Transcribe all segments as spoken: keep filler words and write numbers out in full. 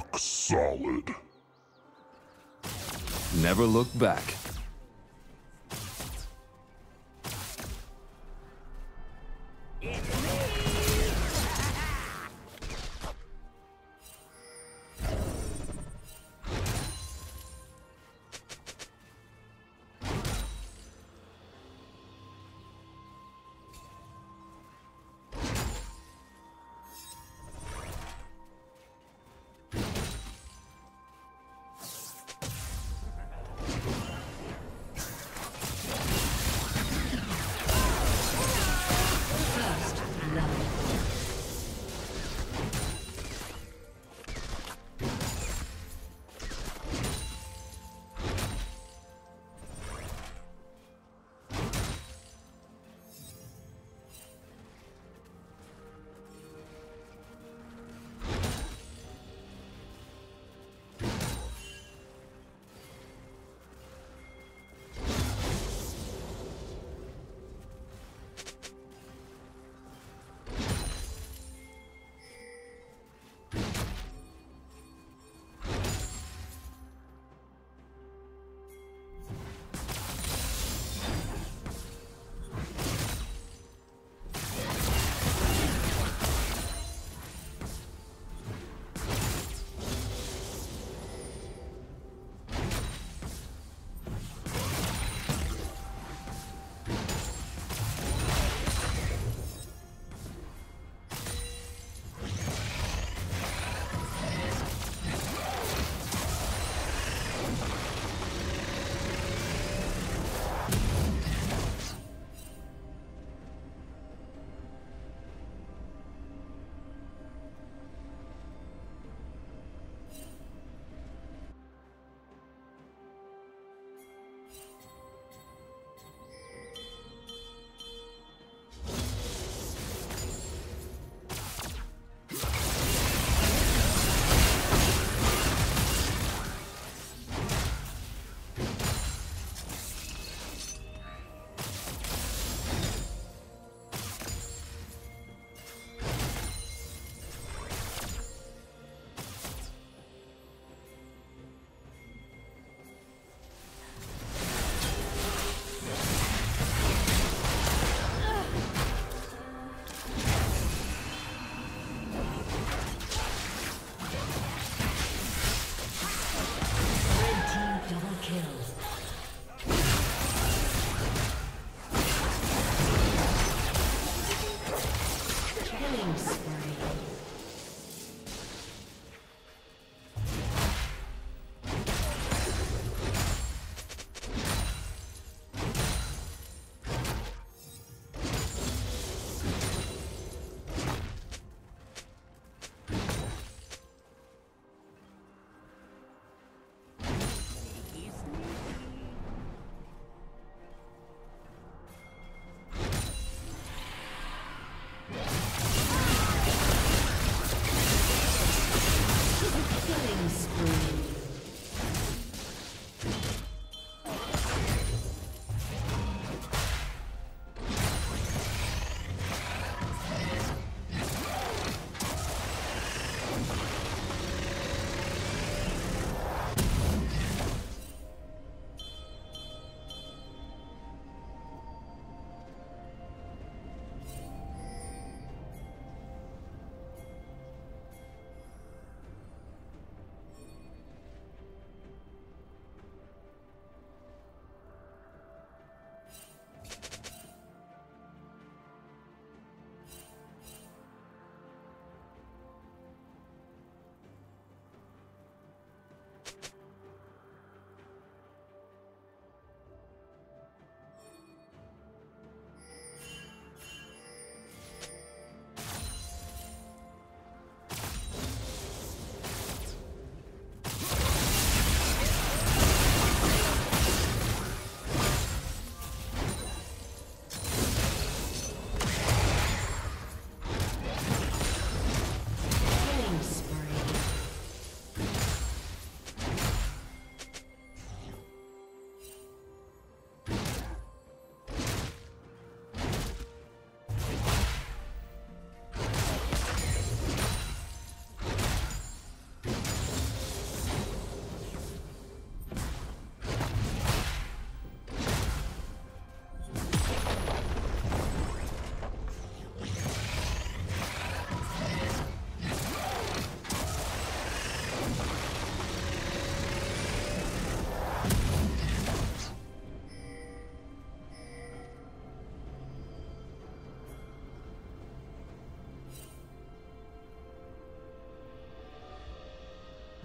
rock solid. Never look back.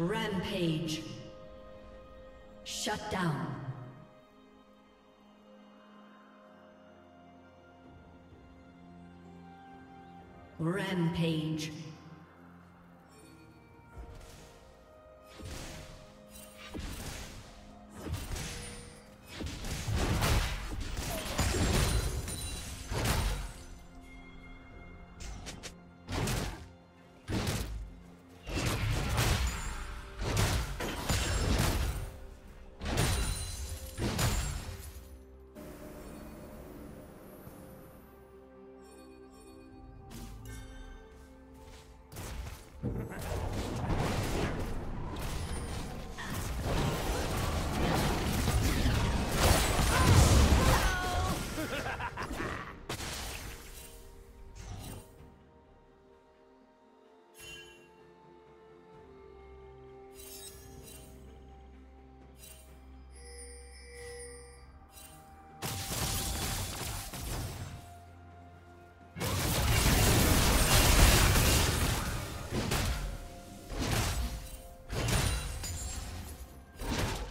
Rampage. Shut down. Rampage.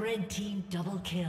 Red team double kill.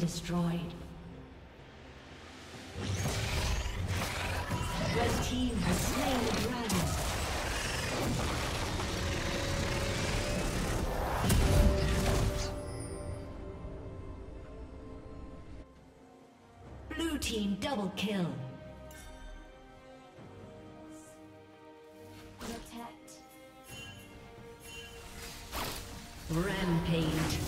Destroyed. Red team has slain the dragon. Blue team double kill. Protect. Rampage.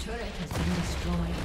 Turret has been destroyed.